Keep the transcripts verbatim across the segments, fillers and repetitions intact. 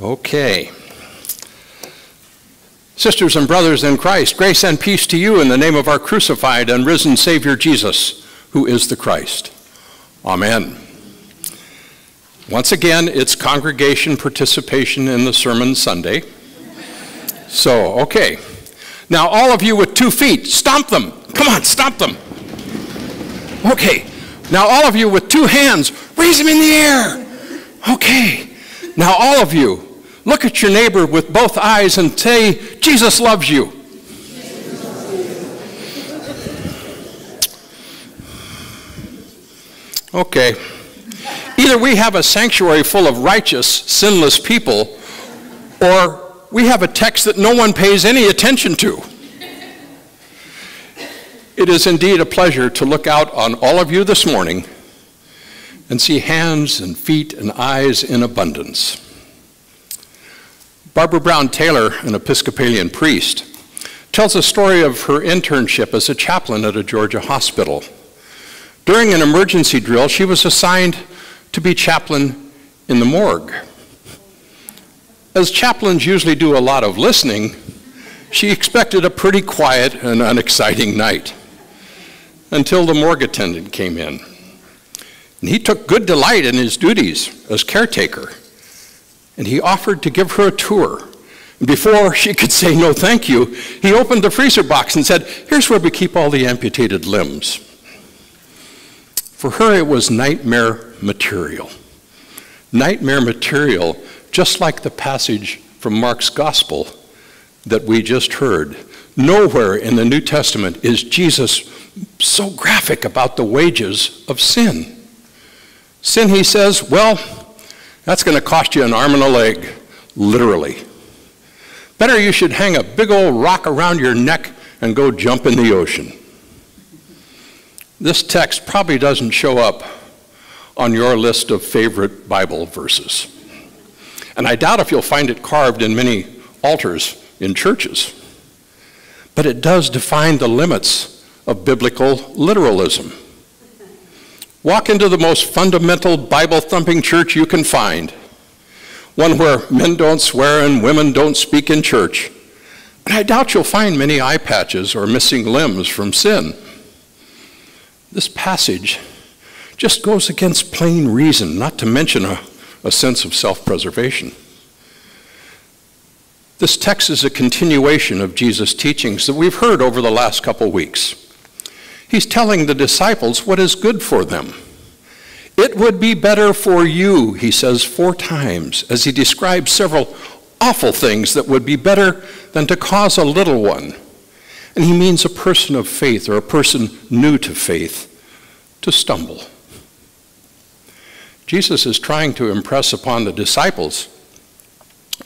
Okay. Sisters and brothers in Christ, grace and peace to you in the name of our crucified and risen Savior Jesus, who is the Christ. Amen. Once again, it's congregation participation in the sermon Sunday. So, okay. Now, all of you with two feet, stomp them. Come on, stomp them. Okay. Now, all of you with two hands, raise them in the air. Okay. Now, all of you, look at your neighbor with both eyes and say, Jesus loves you. Okay. Either we have a sanctuary full of righteous, sinless people, or we have a text that no one pays any attention to. It is indeed a pleasure to look out on all of you this morning and see hands and feet and eyes in abundance. Barbara Brown Taylor, an Episcopalian priest, tells a story of her internship as a chaplain at a Georgia hospital. During an emergency drill, she was assigned to be chaplain in the morgue. As chaplains usually do a lot of listening, she expected a pretty quiet and unexciting night until the morgue attendant came in. And he took good delight in his duties as caretaker, and he offered to give her a tour. And before she could say no thank you, he opened the freezer box and said, here's where we keep all the amputated limbs. For her, it was nightmare material. Nightmare material, just like the passage from Mark's Gospel that we just heard. Nowhere in the New Testament is Jesus so graphic about the wages of sin. Sin, he says, well, that's going to cost you an arm and a leg, literally. Better you should hang a big old rock around your neck and go jump in the ocean. This text probably doesn't show up on your list of favorite Bible verses. And I doubt if you'll find it carved in many altars in churches. But it does define the limits of biblical literalism. Walk into the most fundamental Bible-thumping church you can find, one where men don't swear and women don't speak in church. And I doubt you'll find many eye patches or missing limbs from sin. This passage just goes against plain reason, not to mention a, a sense of self-preservation. This text is a continuation of Jesus' teachings that we've heard over the last couple weeks. He's telling the disciples what is good for them. It would be better for you, he says four times, as he describes several awful things that would be better than to cause a little one. And he means a person of faith or a person new to faith to stumble. Jesus is trying to impress upon the disciples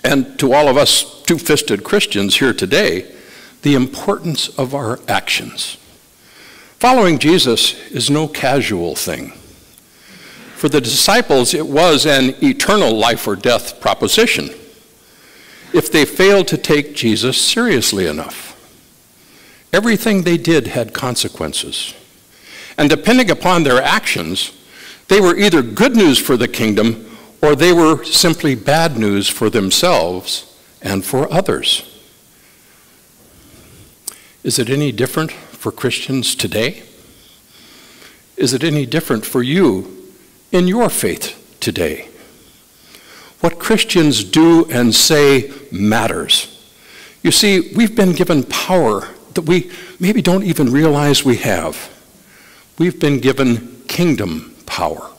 and to all of us two-fisted Christians here today the importance of our actions. Following Jesus is no casual thing. For the disciples, it was an eternal life or death proposition if they failed to take Jesus seriously enough. Everything they did had consequences. And depending upon their actions, they were either good news for the kingdom or they were simply bad news for themselves and for others. Is it any different for Christians today? Is it any different for you in your faith today? What Christians do and say matters. You see, we've been given power that we maybe don't even realize we have. We've been given kingdom power.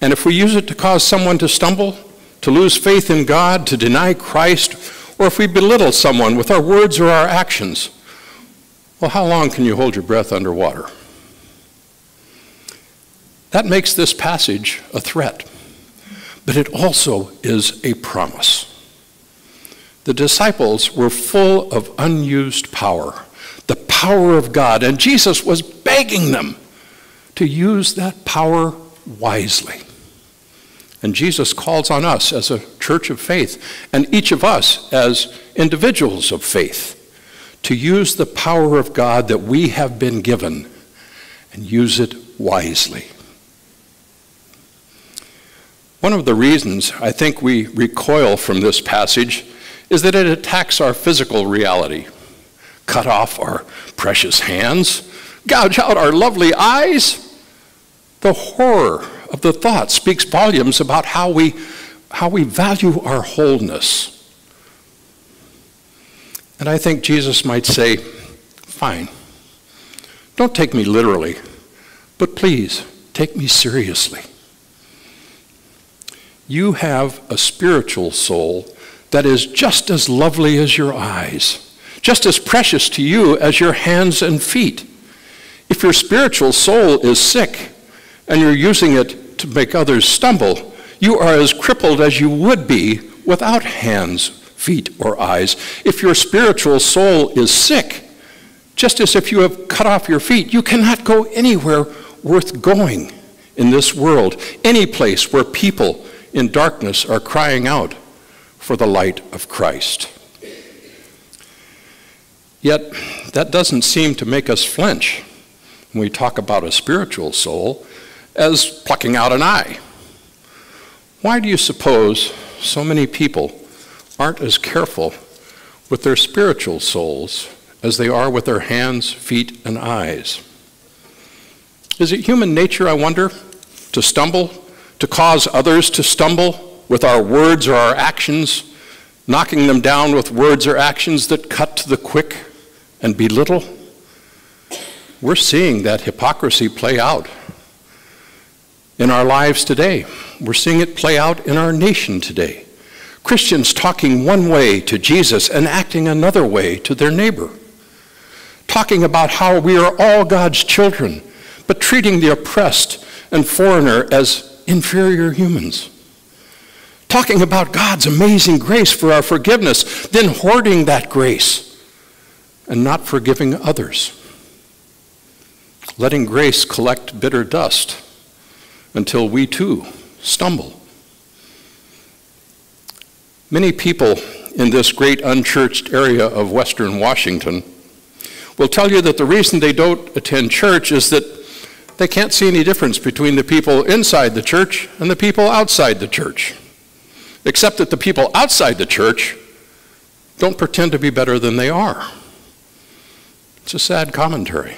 And if we use it to cause someone to stumble, to lose faith in God, to deny Christ, or if we belittle someone with our words or our actions, well, how long can you hold your breath underwater? That makes this passage a threat, but it also is a promise. The disciples were full of unused power, the power of God, and Jesus was begging them to use that power wisely. And Jesus calls on us as a church of faith, and each of us as individuals of faith, to use the power of God that we have been given and use it wisely. One of the reasons I think we recoil from this passage is that it attacks our physical reality. Cut off our precious hands, gouge out our lovely eyes. The horror of the thought speaks volumes about how we, how we value our wholeness. And I think Jesus might say, fine, don't take me literally, but please take me seriously. You have a spiritual soul that is just as lovely as your eyes, just as precious to you as your hands and feet. If your spiritual soul is sick and you're using it to make others stumble, you are as crippled as you would be without hands, feet, or eyes. If your spiritual soul is sick, just as if you have cut off your feet, you cannot go anywhere worth going in this world, any place where people in darkness are crying out for the light of Christ. Yet, that doesn't seem to make us flinch when we talk about a spiritual soul as plucking out an eye. Why do you suppose so many people aren't as careful with their spiritual souls as they are with their hands, feet, and eyes? Is it human nature, I wonder, to stumble, to cause others to stumble with our words or our actions, knocking them down with words or actions that cut to the quick and belittle? We're seeing that hypocrisy play out in our lives today. We're seeing it play out in our nation today. Christians talking one way to Jesus and acting another way to their neighbor. Talking about how we are all God's children, but treating the oppressed and foreigner as inferior humans. Talking about God's amazing grace for our forgiveness, then hoarding that grace and not forgiving others, letting grace collect bitter dust until we too stumble. Many people in this great unchurched area of Western Washington will tell you that the reason they don't attend church is that they can't see any difference between the people inside the church and the people outside the church, except that the people outside the church don't pretend to be better than they are. It's a sad commentary.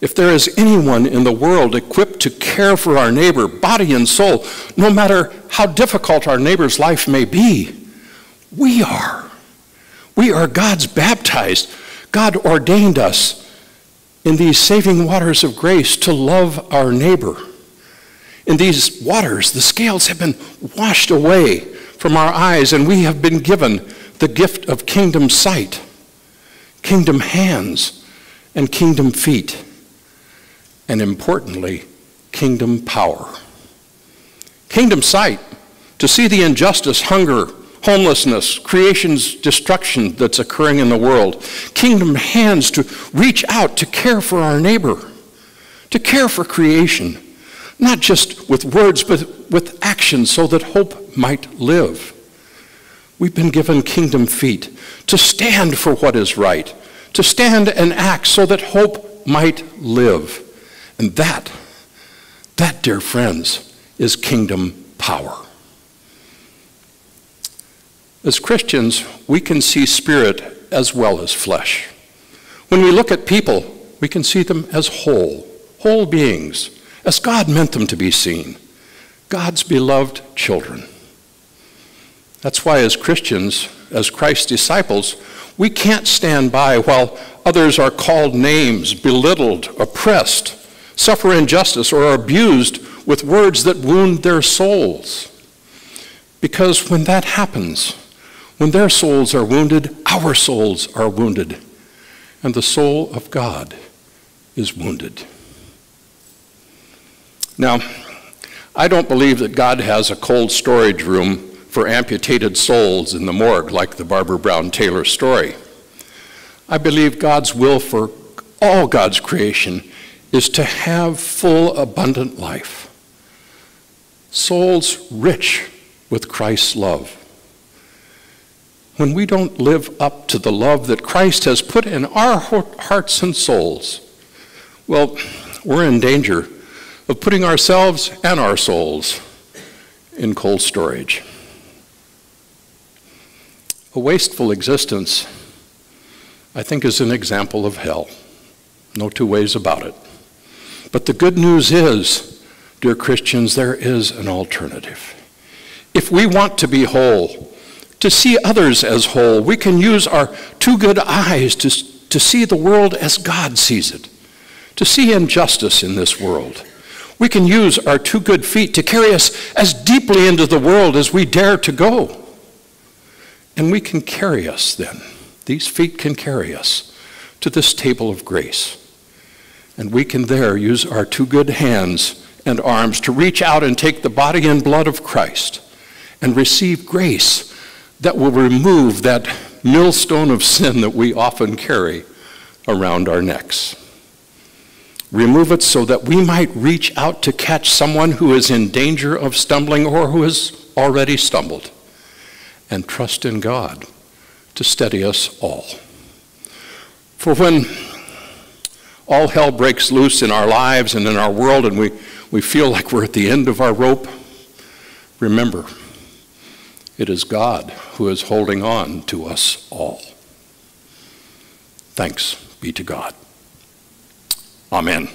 If there is anyone in the world equipped to care for our neighbor, body and soul, no matter how difficult our neighbor's life may be, we are. We are God's baptized. God ordained us in these saving waters of grace to love our neighbor. In these waters, the scales have been washed away from our eyes, and we have been given the gift of kingdom sight, kingdom hands, and kingdom feet, and importantly, kingdom power. Kingdom sight, to see the injustice, hunger, homelessness, creation's destruction that's occurring in the world. Kingdom hands, to reach out, to care for our neighbor, to care for creation, not just with words, but with action, so that hope might live. We've been given kingdom feet, to stand for what is right, to stand and act so that hope might live. And that, that, dear friends, is kingdom power. As Christians, we can see spirit as well as flesh. When we look at people, we can see them as whole, whole beings, as God meant them to be seen, God's beloved children. That's why as Christians, as Christ's disciples, we can't stand by while others are called names, belittled, oppressed, suffer injustice, or are abused with words that wound their souls. Because when that happens, when their souls are wounded, our souls are wounded, and the soul of God is wounded. Now, I don't believe that God has a cold storage room for amputated souls in the morgue like the Barbara Brown Taylor story. I believe God's will for all God's creation is to have full, abundant life. Souls rich with Christ's love. When we don't live up to the love that Christ has put in our hearts and souls, well, we're in danger of putting ourselves and our souls in cold storage. A wasteful existence, I think, is an example of hell. No two ways about it. But the good news is, dear Christians, there is an alternative. If we want to be whole, to see others as whole, we can use our two good eyes to, to see the world as God sees it, to see injustice in this world. We can use our two good feet to carry us as deeply into the world as we dare to go. And we can carry us then, these feet can carry us to this table of grace. And we can there use our two good hands and arms to reach out and take the body and blood of Christ and receive grace that will remove that millstone of sin that we often carry around our necks. Remove it so that we might reach out to catch someone who is in danger of stumbling or who has already stumbled, and trust in God to steady us all. For when all hell breaks loose in our lives and in our world and we, we feel like we're at the end of our rope, remember, it is God who is holding on to us all. Thanks be to God. Amen.